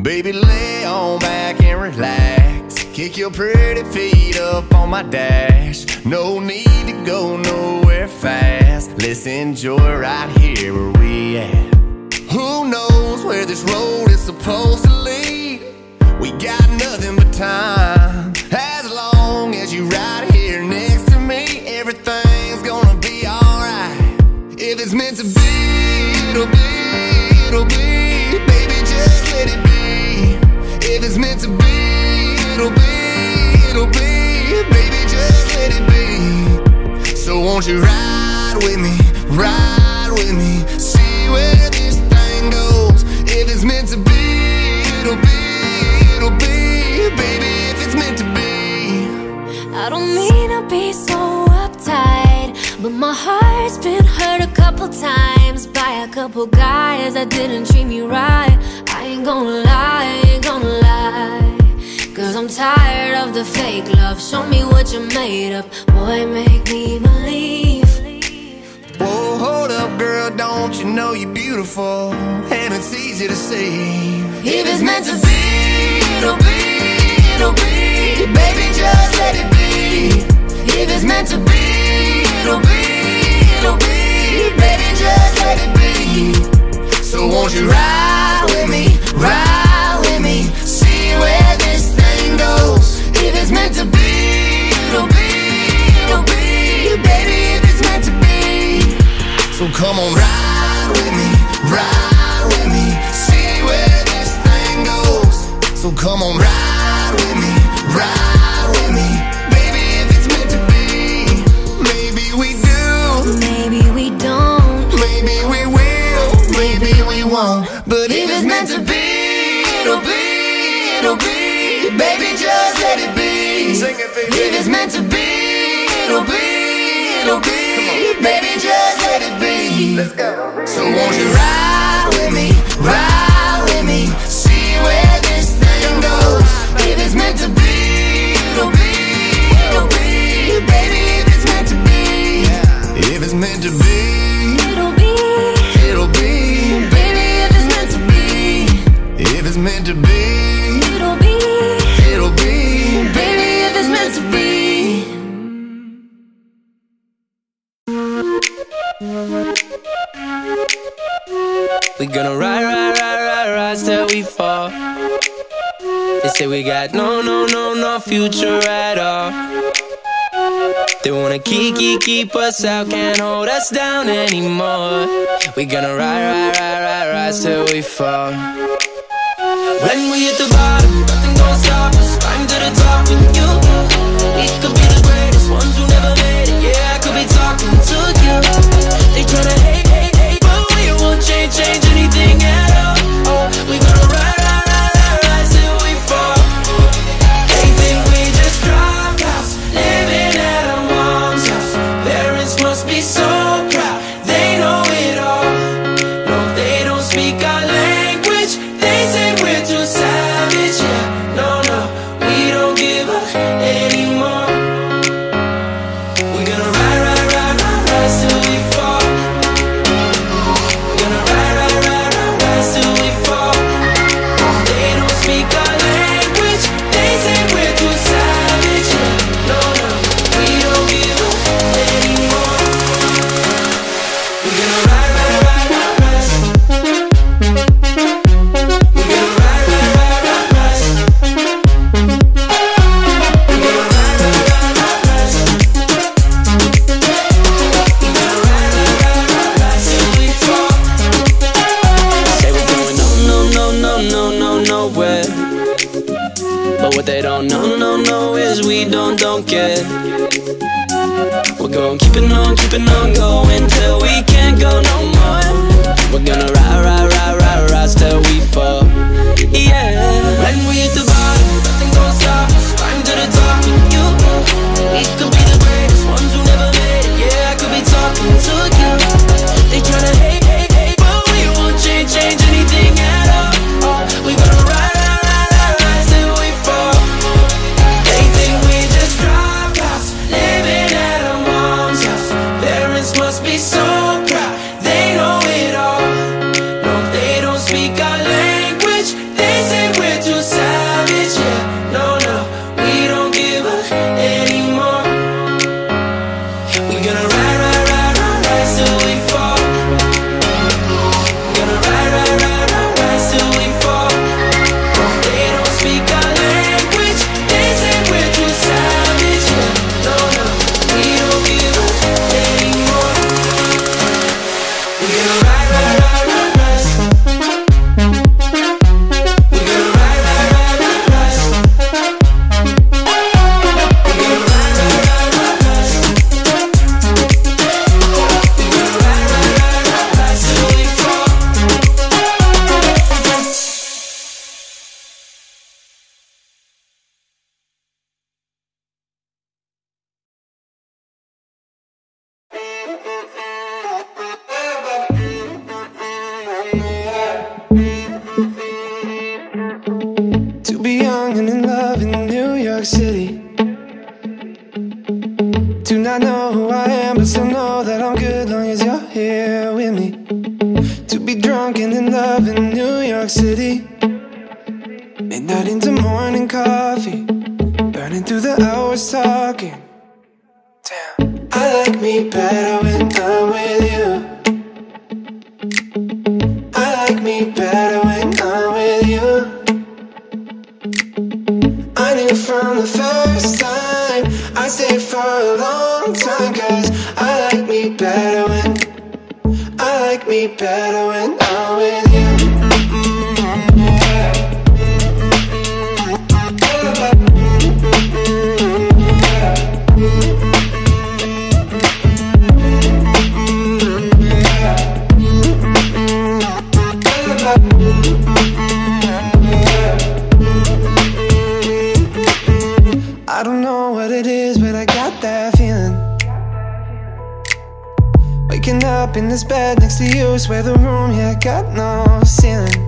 Baby, lay on back and relax. Kick your pretty feet up on my dash. No need to go nowhere fast. Let's enjoy right here where we at. Who knows where this road is supposed to lead? We got nothing but time. As long as you're right here next to me, everything's gonna be alright. If it's meant to be, it'll be, it'll be. Baby, just let it be. If it's meant to be, it'll be, it'll be. Baby, just let it be. So won't you ride with me, ride with me, see where this thing goes. If it's meant to be, it'll be, it'll be. Baby, if it's meant to be. I don't mean to be so uptight, but my heart's been hurt a couple times by a couple guys that didn't treat me right. I ain't gonna lie, ain't gonna lie, 'cause I'm tired of the fake love. Show me what you're made of, boy, make me believe. Whoa, hold up, girl, don't you know you're beautiful? And it's easy to see. If it's meant to be, it'll be, it'll be. Baby, just let it be. If it's meant to be, it'll be, it'll be. Baby, just let it be. So won't you ride with me, ride with me, see where this thing goes. If it's meant to be, it'll be, it'll be. Baby, if it's meant to be. So come on, ride with me, see where this thing goes. So come on, ride with me, baby, if it's meant to be. Maybe we do, maybe we don't, maybe we will, maybe we won't. But if it's meant to be, it'll be, it'll be. Baby, just let it be. If it's meant to be, it'll be, it'll be. Baby, just let it be. So won't you ride with me, ride with me, see where this thing goes. If it's meant to be, it'll be, it'll be. Baby, if it's meant to be. If it's meant to be, it'll be, it'll be. If it's meant to be, it'll be, it'll be. Baby, if it's meant to be. We're gonna ride, ride, ride, ride, ride till we fall. They say we got no future at all. They wanna keep us out, can't hold us down anymore. We're gonna ride, ride, ride, ride, ride till we fall. When we hit the bottom, nothing gon' stop us. Climb to the top and you, we could be the greatest ones who never made it. Yeah, I could be talking to you. They tryna hate, but we won't change anything at all. Oh, we gonna rise till we fall. They think we just dropped out, living at our mom's house. Parents must be so proud, they know it all. No, they don't speak our language, they say we're too savage, yeah. No, we don't give up anymore. We're gonna rise till we fall. We're gonna rise till we fall. They don't speak our language, they say we're too savage, yeah. No, we don't give up anymore. We're gonna rise. We're gonna rise. We're gonna rise. We're gonna rise till we fall. Say we're going nowhere. But what they don't know is we don't get. We're going keeping on going till we can't go no more. We're gonna rise till we fall. Yeah. When we hit the bottom, nothing gon' stop us. Climb to the top and you, we could be the greatest ones who never made it. Yeah, I could be talking to you. They tryna hate, but we won't change anything at all. Oh, we gonna rise till we fall. They think we just dropped out, living at our mom's house. Parents must be so proud, they know it all. No, they don't speak our language, they say all good long as you're here with me. To be drunk and in love in New York City. Midnight into morning coffee, burning through the hours talking. Damn. I like me better when I'm with you. I like me better when I'm with you. I knew from the first time I stayed for a long time, 'cause I like me better when, I like me better when I'm with you. I don't know what it is, but I got that feeling. Waking up in this bed next to you, swear the room, yeah, got no ceiling.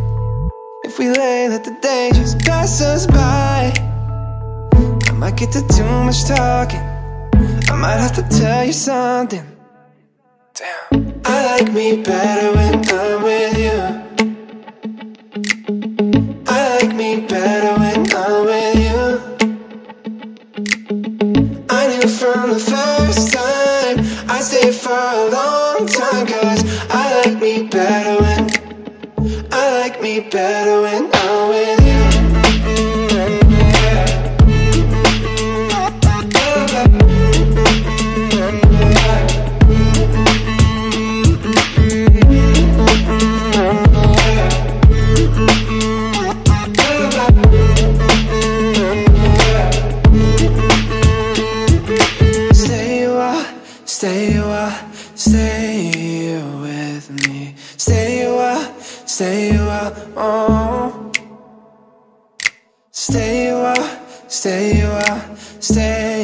If we lay, let the day just pass us by. I might get to too much talking, I might have to tell you something. Damn. I like me better when I'm with you. I like me better when I'm with you. From the first time I stayed for a long time, 'cause I like me better when, I like me better when I'm with you. Stay a while, stay with me. Stay a while, stay a while, oh. Stay a while, stay a while, stay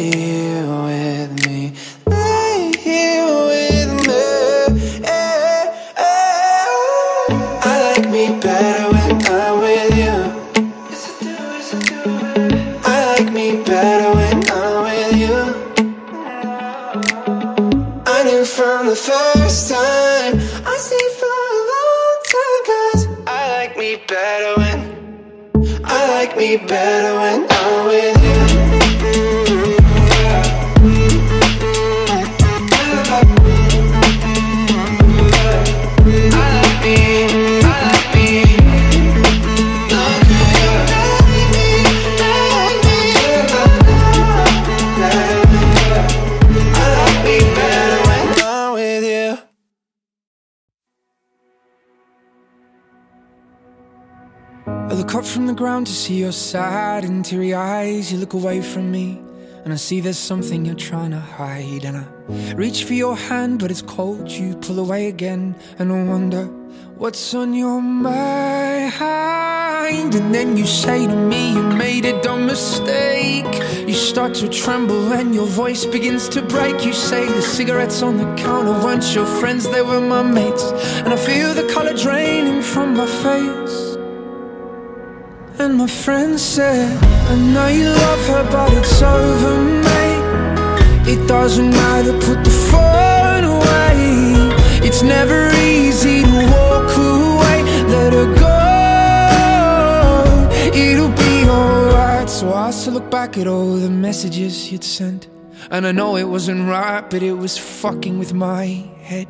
with me. Lay here with me, eh, eh. I like me better when I'm with you. I like me better when I'm with you. I knew from the first time I stayed for a long time, 'cause I like me better when, I like me better when I'm with you. I look up from the ground to see your sad and teary eyes. You look away from me and I see there's something you're trying to hide. And I reach for your hand but it's cold, you pull away again. And I wonder what's on your mind. And then you say to me you made a dumb mistake. You start to tremble and your voice begins to break. You say the cigarettes on the counter weren't your friends, they were my mates. And I feel the colour draining from my face. And my friend said, I know you love her, but it's over, mate. It doesn't matter, put the phone away. It's never easy to walk away. Let her go, it'll be alright. So I still look back at all the messages you'd sent. And I know it wasn't right, but it was fucking with my head.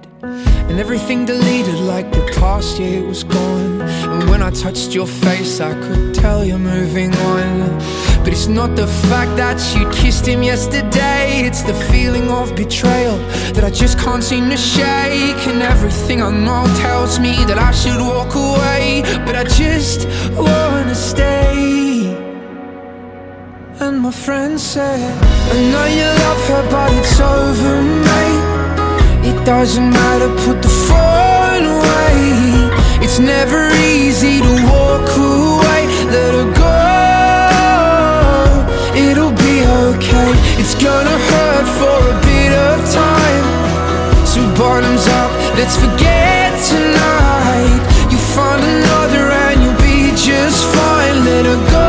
And everything deleted like the past year was gone. And when I touched your face I could tell you're moving on. But it's not the fact that you kissed him yesterday, it's the feeling of betrayal that I just can't seem to shake. And everything I know tells me that I should walk away, but I just wanna stay. And my friend said, I know you love her, but it's over, mate. It doesn't matter, put the phone away. It's never easy to walk away. Let her go, it'll be okay. It's gonna hurt for a bit of time. So bottoms up, let's forget tonight. You'll find another and you'll be just fine. Let her go.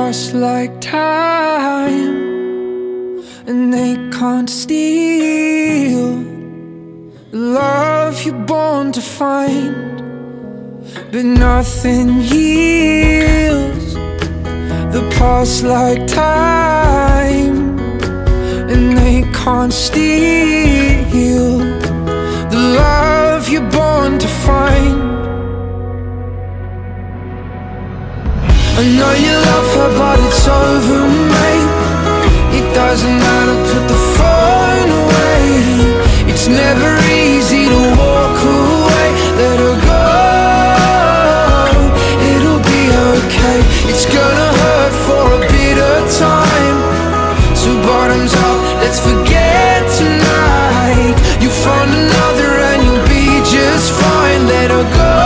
Past like time, and they can't steal the love you're born to find. But nothing heals the past like time, and they can't steal the love you're born to find. I know you love her, but it's over, mate. It doesn't matter, put the phone away. It's never easy to walk away. Let her go, it'll be okay. It's gonna hurt for a bit of time, so bottoms up, let's forget tonight. You'll find another and you'll be just fine. Let her go,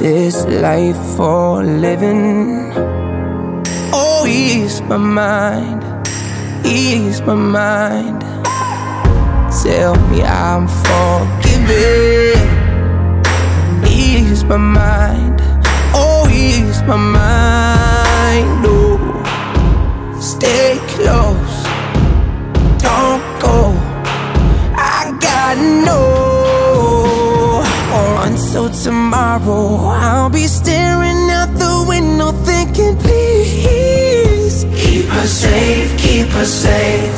this life for living. Oh, ease my mind, ease my mind. Tell me I'm forgiven. Ease my mind, oh, ease my mind. Oh, stay close, don't go. I gotta know. So tomorrow I'll be staring out the window thinking, please keep her safe, keep her safe.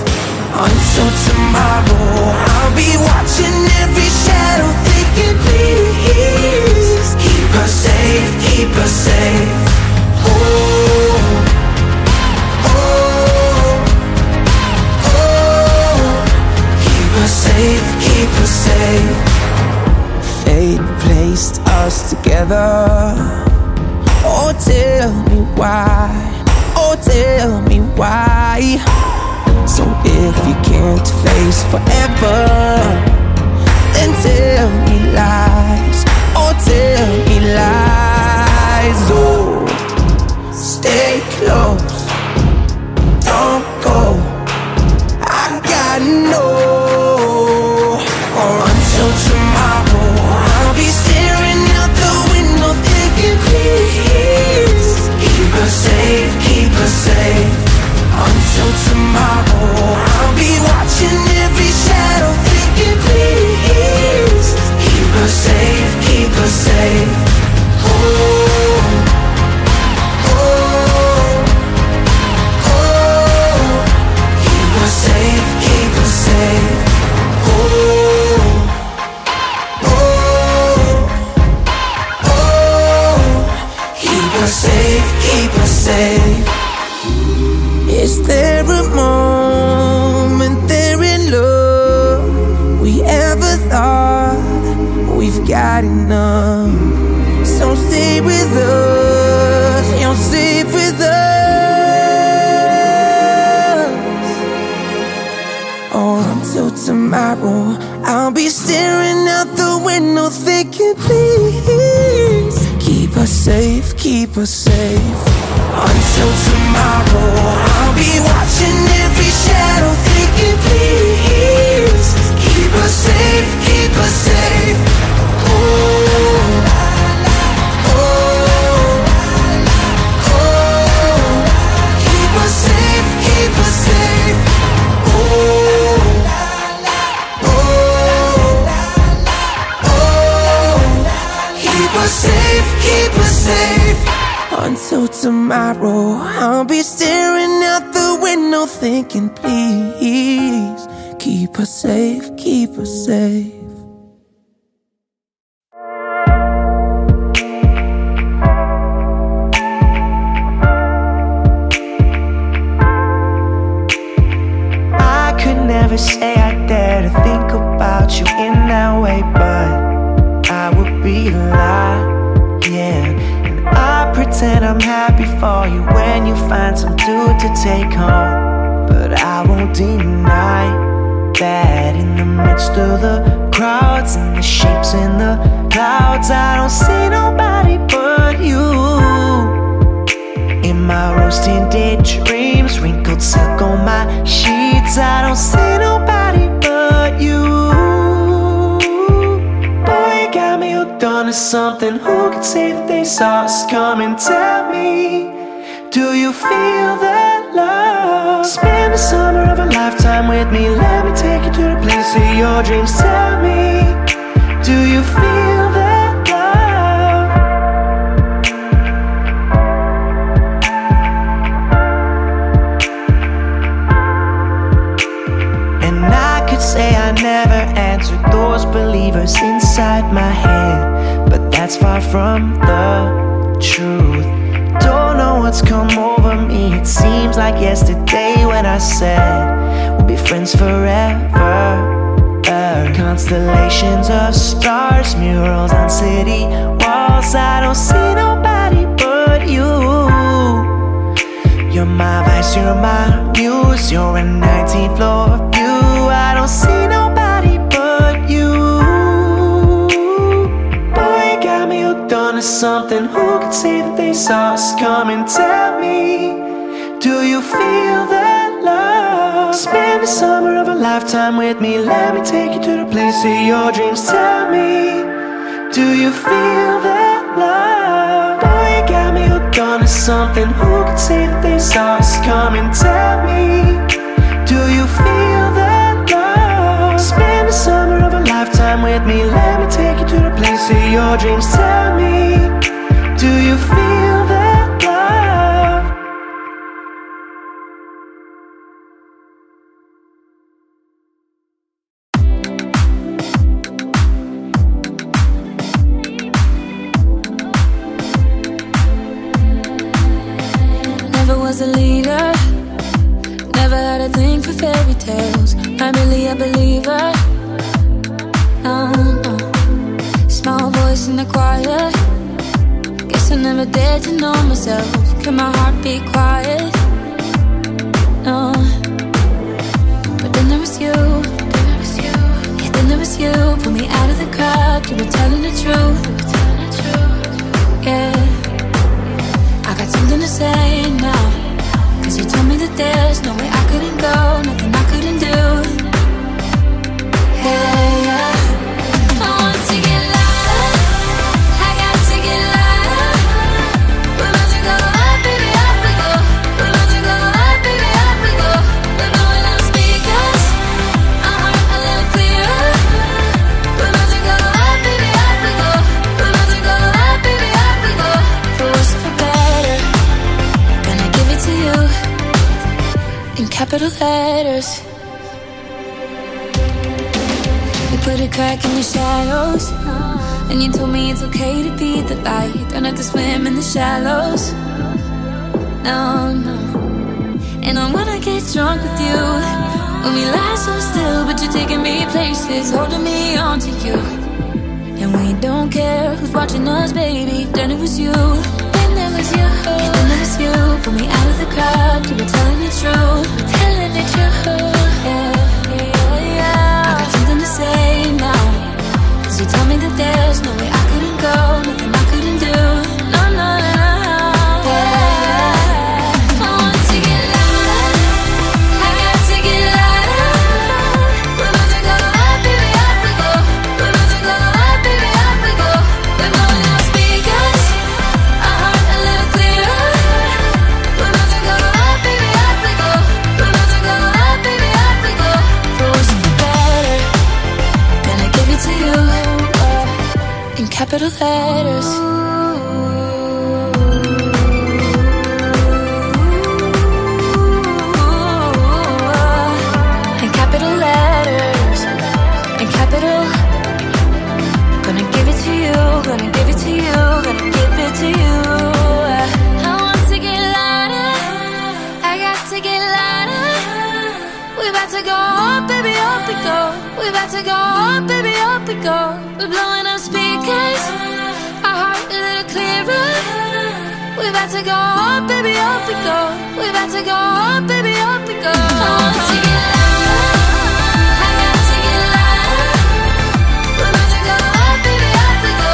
Until tomorrow I'll be watching every shadow thinking, please keep her safe, keep her safe. Oh, oh, oh, keep her safe, keep her safe. Fate placed us together. Oh, tell me why, oh, tell me why. So if you can't face forever, then tell me lies, oh, tell me lies. Oh, stay close, don't go. I gotta know. Or until tomorrow safe, keep us safe. Until tomorrow I'll be watching every shadow thinking, please keep us safe, keep us safe. Oh, oh, oh, keep us safe, keep us safe. Oh, oh, oh, keep us safe, keep us safe. Is there a moment there in love we ever thought we've got enough? So stay with us, you're safe with us. Oh, until tomorrow I'll be staring out the window thinking, please keep us safe, keep us safe. Until tomorrow I'll be watching every shadow thinking, please keep us safe, keep us safe. Oh, oh, oh, keep us safe, keep us safe. Oh, oh, oh, keep us safe, keep us safe. Until tomorrow I'll be staring out the window thinking, please keep her safe, keep her safe. I could never say I dare to think about you in that way, but I would be a lie, yeah. And and I'm happy for you when you find some dude to take home. But I won't deny that in the midst of the crowds and the shapes in the clouds, I don't see nobody but you. In my roasting daydreams, wrinkled silk on my sheets, I don't see nobody but you. Done to something, who could say that they saw us coming? Tell me, do you feel that love? Spend the summer of a lifetime with me, let me take you to the place of your dreams. Tell me, do you feel that love? And I could say I never answered those believers inside my head, that's far from the truth. Don't know what's come over me. It seems like yesterday when I said we'll be friends forever. Constellations of stars, murals on city walls, I don't see nobody but you. You're my vice, you're my muse, you're a 19th floor view, I don't see nobody but you. To something, who could say that they saw us coming? Tell me, do you feel that love? Spend the summer of a lifetime with me, let me take you to the place of your dreams. Tell me, do you feel that love? Boy, you got me hooked on to something, who could say that they saw us coming? Tell me, do you feel that love? Spend the summer of a lifetime with me, let me take you to the place of your dreams. Tell me, do you feel that love? Never was a leader, never had a thing for fairy tales. I'm really a believer. Small voice in the choir, guess I never dared to know myself. Can my heart be quiet? No. But then there was you, yeah, then there was you. Pull me out of the crowd, you were telling the truth, yeah. I got something to say now, cause you told me that there's no way I couldn't go, nothing I couldn't do, yeah, yeah. Capital letters. You put a crack in the shadows, and you told me it's okay to be the light. Don't have to swim in the shallows. No, no. And I wanna get drunk with you. When we lie so still, but you're taking me places, holding me on to you. And we don't care who's watching us, baby. Then it was you. Then there was you, yeah, then there was you. Pull me out of the crowd, you were telling the truth, telling the truth, yeah, yeah, yeah. I got something to say now, cause you told me that there's no way I couldn't go, nothing I couldn't do, no, no, no, no, yeah. Capital letters. And capital letters. And capital. Gonna give it to you, gonna give it to you, gonna give it to you. I want to get lighter, I got to get lighter. We about to go up, baby, up we go. We about to go up, baby, up we go. We're blowing up speakers, our heart a little clearer. We've about to go up, baby, up we go. We about to go up, baby, up we go. I want to get loud, I got to get loud. We about to go up, baby, up we go.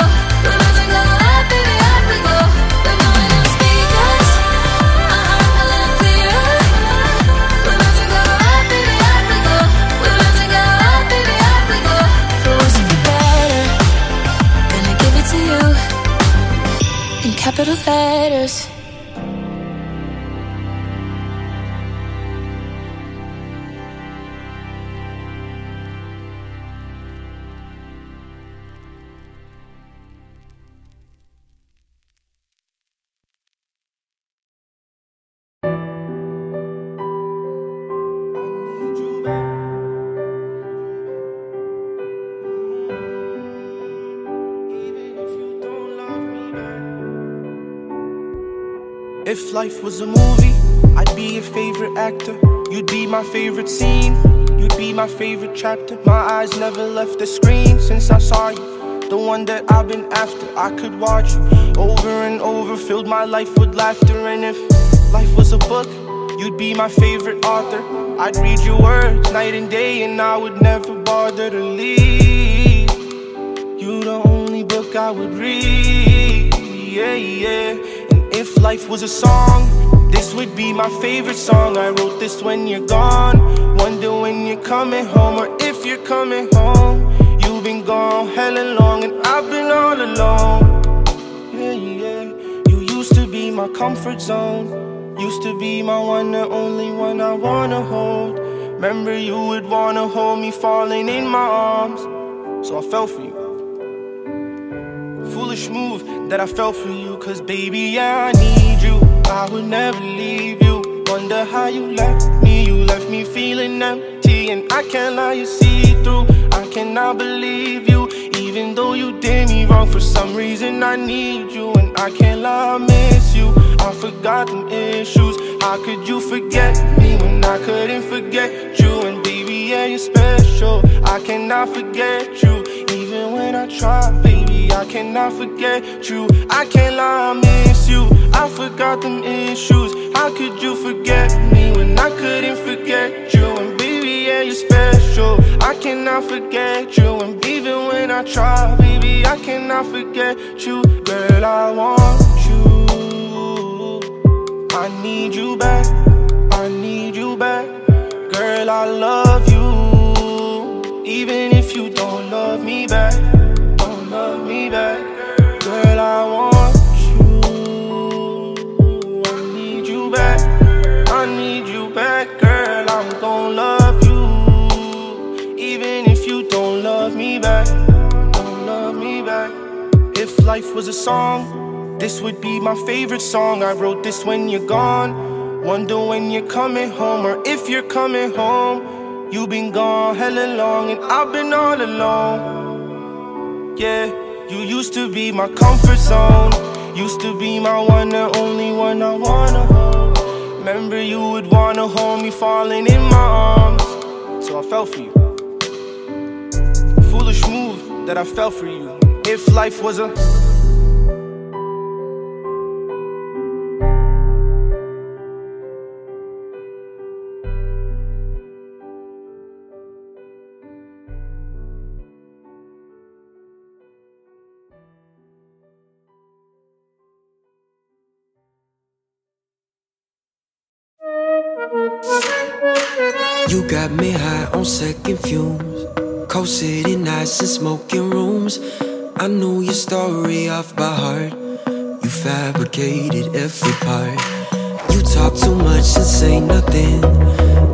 We about to go up, baby, up we go. We're blowing up speakers, a little clearer. We about to go up, baby, up we go. We about to go up, baby, up we go. For worse and for better, gonna give it to you in capital letters. If life was a movie, I'd be your favorite actor. You'd be my favorite scene, you'd be my favorite chapter. My eyes never left the screen since I saw you, the one that I've been after. I could watch you over and over, filled my life with laughter. And if life was a book, you'd be my favorite author. I'd read your words night and day, and I would never bother to leave. You're the only book I would read, yeah, yeah. If life was a song, this would be my favorite song. I wrote this when you're gone, wonder when you're coming home, or if you're coming home. You've been gone hella long, and I've been all alone, yeah, yeah. You used to be my comfort zone, used to be my one, the only one I wanna hold. Remember you would wanna hold me, falling in my arms, so I fell for you. Foolish move that I fell for you, cause baby, yeah, I need you. I would never leave you. Wonder how you left me. You left me feeling empty, and I can't lie, you see through. I cannot believe you, even though you did me wrong. For some reason I need you, and I can't lie, I miss you. I forgot them issues. How could you forget me when I couldn't forget you? And baby, yeah, you're special, I cannot forget you. Even when I try, baby, I cannot forget you. I can't lie, I miss you. I forgot them issues. How could you forget me when I couldn't forget you? And baby, yeah, you're special, I cannot forget you. And even when I try, baby, I cannot forget you. Girl, I want you, I need you back, I need you back. Girl, I love you, even if you don't love me back, don't love me back. Girl, I want you, I need you back, I need you back. Girl, I'm gon' love you, even if you don't love me back, don't love me back. If life was a song, this would be my favorite song. I wrote this when you're gone, wonder when you're coming home, or if you're coming home. You've been gone hella long, and I've been all alone, yeah. You used to be my comfort zone, used to be my one, the only one I wanna hold. Remember you would wanna hold me, falling in my arms, so I fell for you. Foolish move that I fell for you. If life was a got me high on second fumes, cold city nights and smoking rooms. I knew your story off by heart, you fabricated every part. You talk too much and say nothing,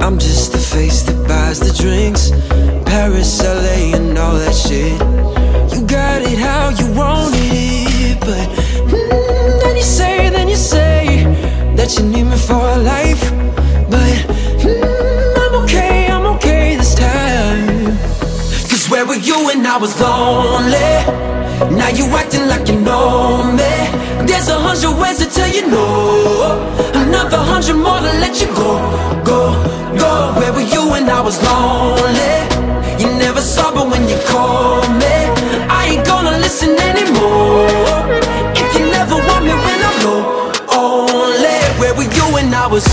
I'm just the face that buys the drinks. Paris, LA and all that shit, you got it how you want it. But then you say that you need me for a life. But where were you when I was lonely? Now you acting like you know me. There's 100 ways to tell you no, another 100 more to let you go, go, go. Where were you when I was lonely? You never saw but when you called me. I ain't gonna listen anymore if you never want me when I'm low, oh. was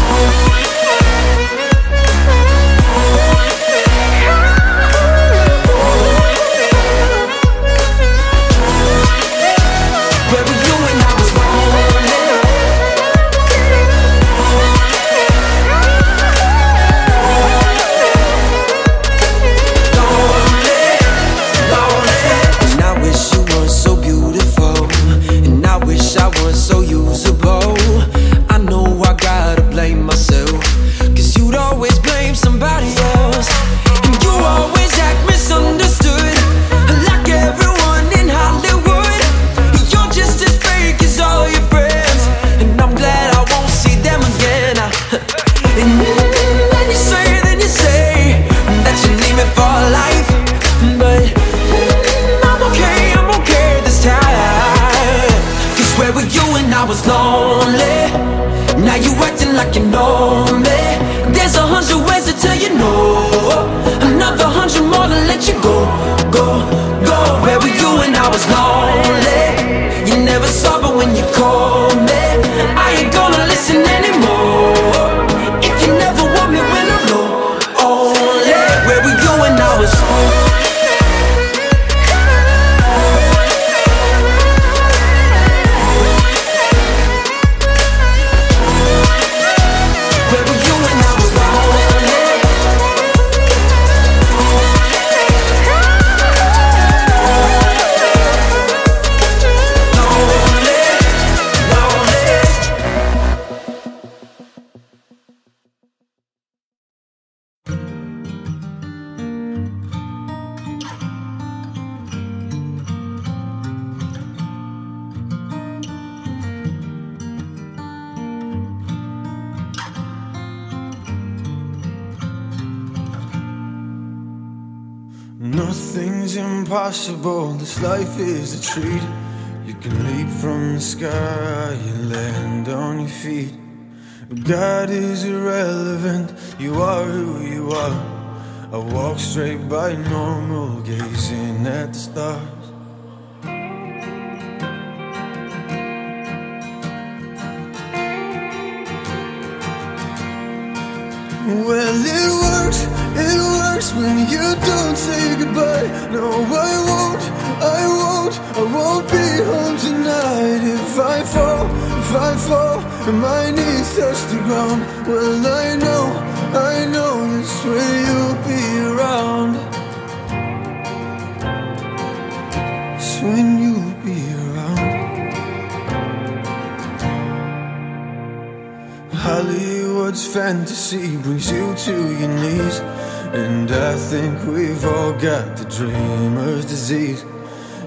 lonely. Now you acting like you know me. There's 100 ways to tell you no, another 100 more to let you go, go, go. Where were you when I was lonely? You never saw but when you called me. I ain't gonna listen anymore if you never want me when I'm low, only. Where were you when I was lonely? Nothing's impossible, this life is a treat. You can leap from the sky and land on your feet. God is irrelevant, you are who you are. I walk straight by normal, gazing at the stars. Well, it works when you don't say goodbye. No, I won't, I won't, I won't be home tonight. If I fall, and my knees touch the ground, well, I know that's where you'll be around. It's when you'll be around. Hollywood's fantasy brings you to your knees, and I think we've all got the dreamer's disease.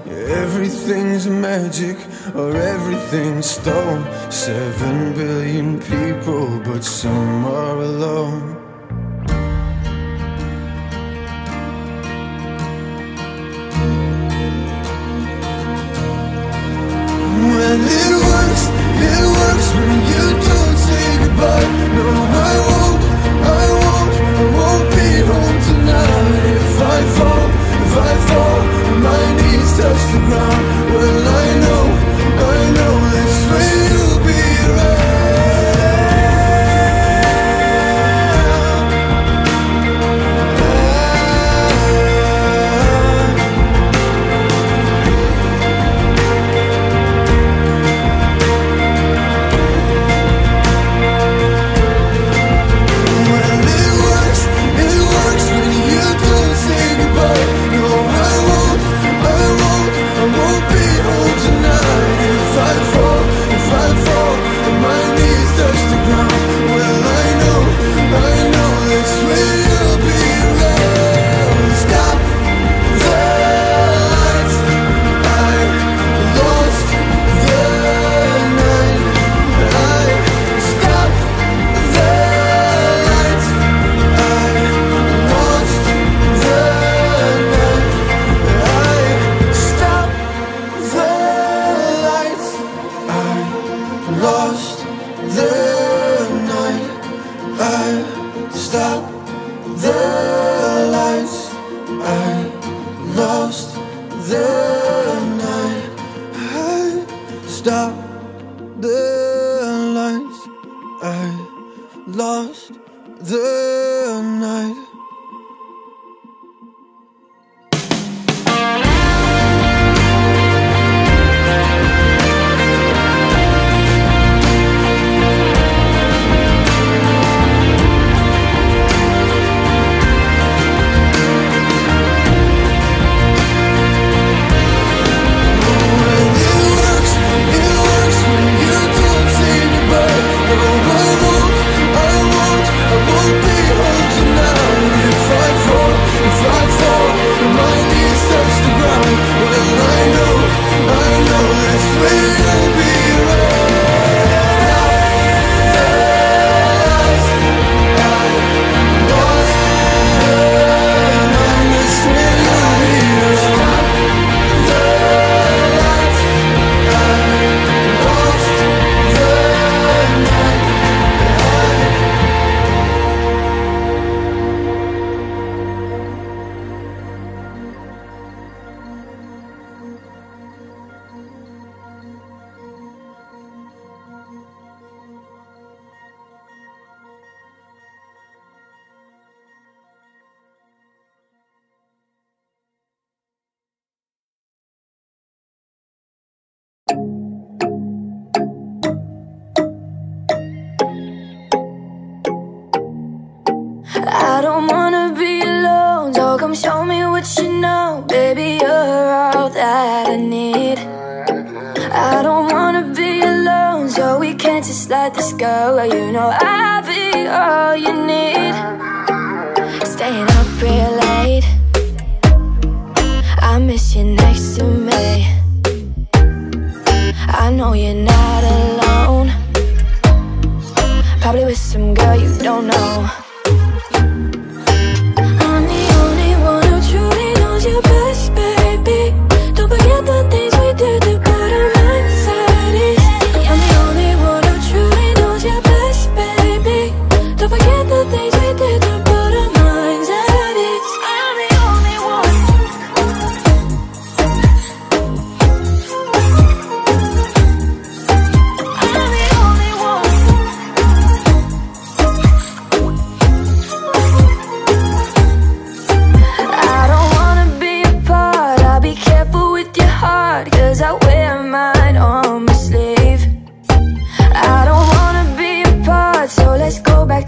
Yeah, everything's magic or everything's stolen. 7 billion people, but some are alone. Well, it works when you don't say goodbye. No, I won't, I won't, I won't be home tonight. If I fall, my knees touch the ground. Well, I know this way you'll be right. lost the night. I don't wanna be alone, so come show me what you know. Baby, you're all that I need. I don't wanna be alone, so we can't just let this go. You know I'll be all you need. Staying up real late, I miss you next to me. I know you're not alone, probably with some girl you don't know.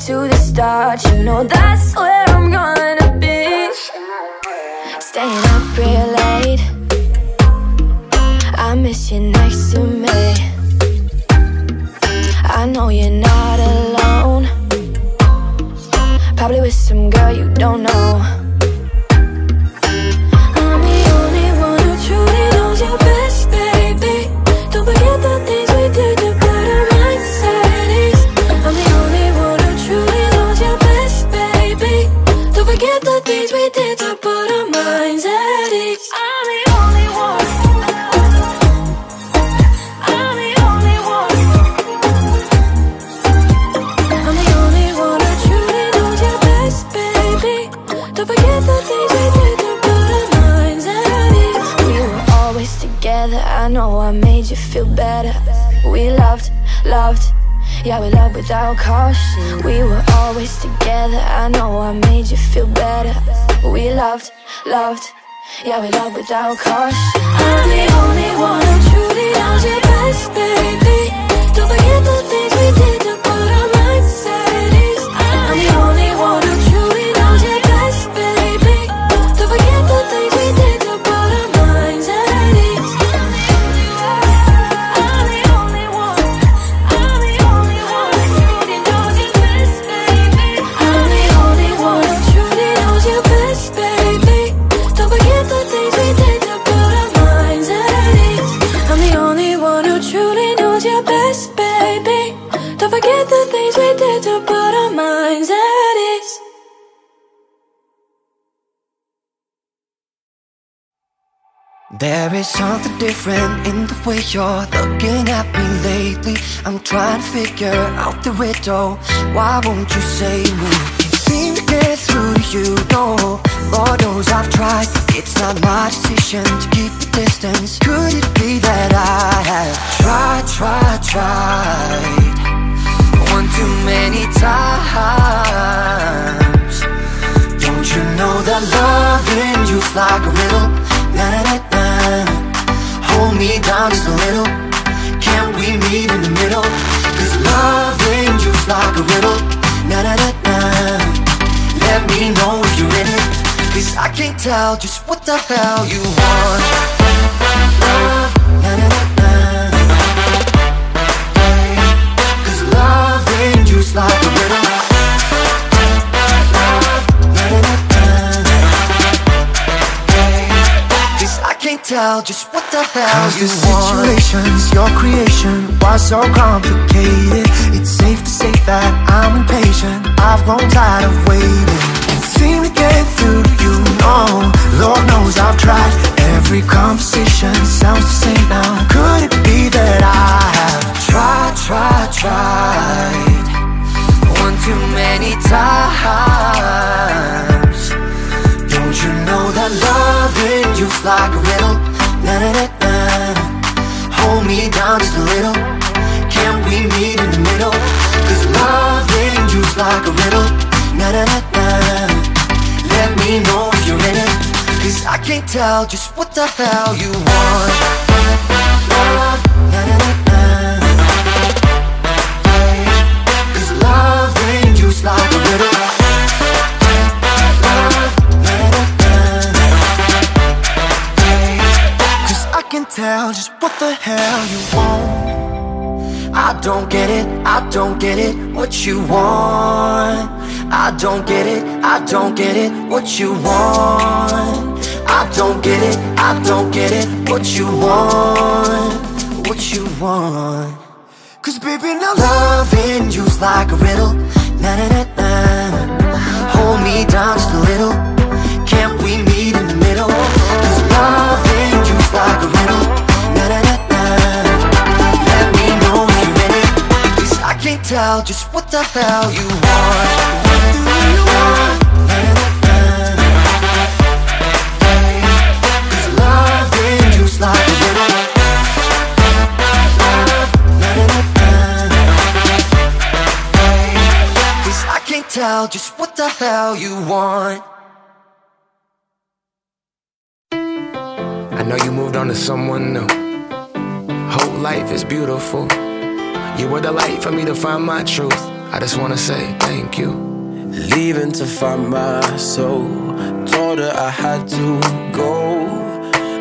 To the start, you know that's where I'm gonna be. Staying up real late, I miss you next to me. I know you're not alone, probably with some girl you don't know. I know I made you feel better. We loved, yeah, we loved without caution. We were always together. I know I made you feel better. We loved, yeah, we loved without caution. I'm the only one who truly knows your best, baby. Don't forget the things we did to put our minds at ease. I'm the only one who truly knows your best, baby. Don't forget the things we did. There is something different in the way you're looking at me lately. I'm trying to figure out the riddle. Why won't you save me? Can't seem to get through to you, no. Lord knows I've tried. It's not my decision to keep the distance. Could it be that I have tried? One too many times. it's like a riddle. Na-na-na-na. Hold me down just a little. Can't we meet in the middle? Cause loving you's like a riddle. Na-na-na-na. Let me know if you're in it, cause I can't tell just what the hell you want. Love, na-na-na-na. Cause loving you's like a riddle. Tell just what the hell How's you want. Cause the situation's your creation, why so complicated? It's safe to say that I'm impatient, I've grown tired of waiting. Can't seem to get through to you, no. Lord knows I've tried. Every conversation sounds the same now. Could it be that I have tried one too many times? Don't you know that loving you's like a riddle? Na-na-na-na. Hold me down just a little. Can't we meet in the middle? Cause loving you's like a riddle. Na-na-na-na. Let me know if you're in it, cause I can't tell just what the hell you want. Love, na-na-na-na. Cause loving you's like a riddle. Tell just what the hell you want. I don't get it, I don't get it, what you want. I don't get it, I don't get it, what you want. I don't get it, I don't get it, what you want, what you want. Cause baby now loving you's like a riddle. Na na na na. Hold me down just a little. Can't we meet in the middle? Cause loving you's like a riddle. Tell just what the hell you want. What do you want? Cause loving you's like a riddle. Cause I can't tell just what the hell you want. I know you moved on to someone new. Whole life is beautiful. You were the light for me to find my truth. I just wanna say thank you. Leaving to find my soul. Told her I had to go.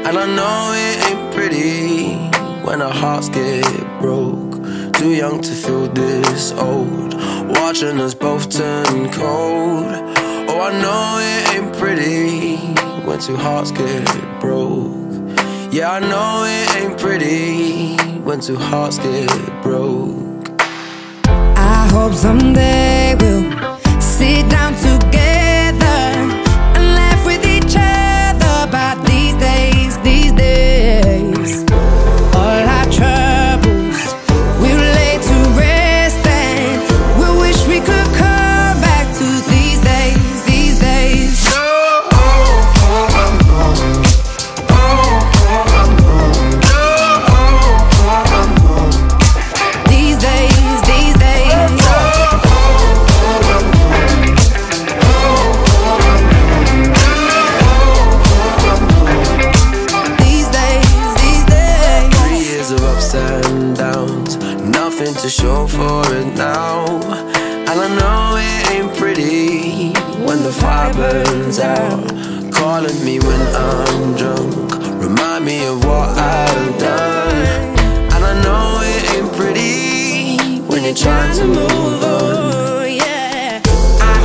And I know it ain't pretty when our hearts get broke. Too young to feel this old, watching us both turn cold. Oh, I know it ain't pretty when two hearts get broke. Yeah, I know it ain't pretty when two hearts get broke. I hope someday we'll sit down together and laugh with each other about these days, these days. All our troubles we'll lay to rest and we'll wish we could come back to these days, these days. So, to show for it now. And I know it ain't pretty when the fire burns out. Calling me when I'm drunk, remind me of what I've done. And I know it ain't pretty when you're trying to move on. Yeah, I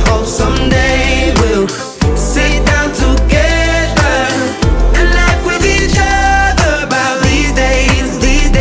hope someday we'll sit down together and laugh with each other about these days, these days.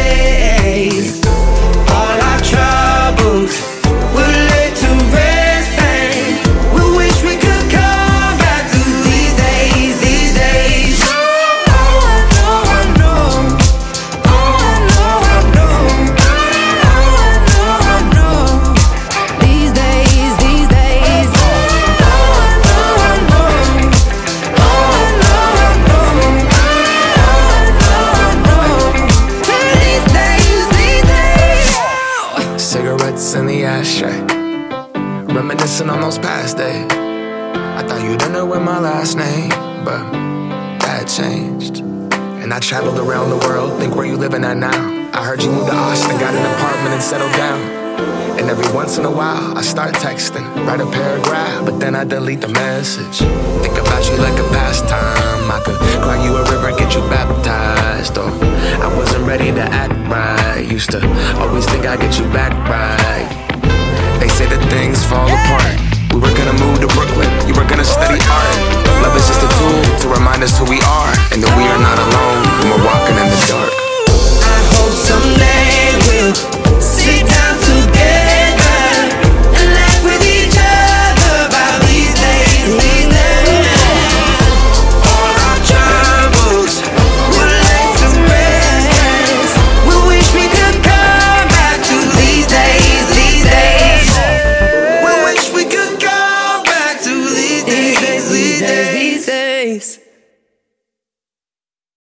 Reminiscing on those past days. I thought you didn't know my last name, but changed. And I traveled around the world, think where you living at now. I heard you moved to Austin, got an apartment and settled down. And every once in a while, I start texting, write a paragraph, but then I delete the message. Think about you like a pastime, I could cry you a river, get you baptized. Or I wasn't ready to act right, used to always think I'd get you back right. They say that things fall apart. We were gonna move to Brooklyn, you were gonna study art. Love is just a tool to remind us who we are and that we are not alone.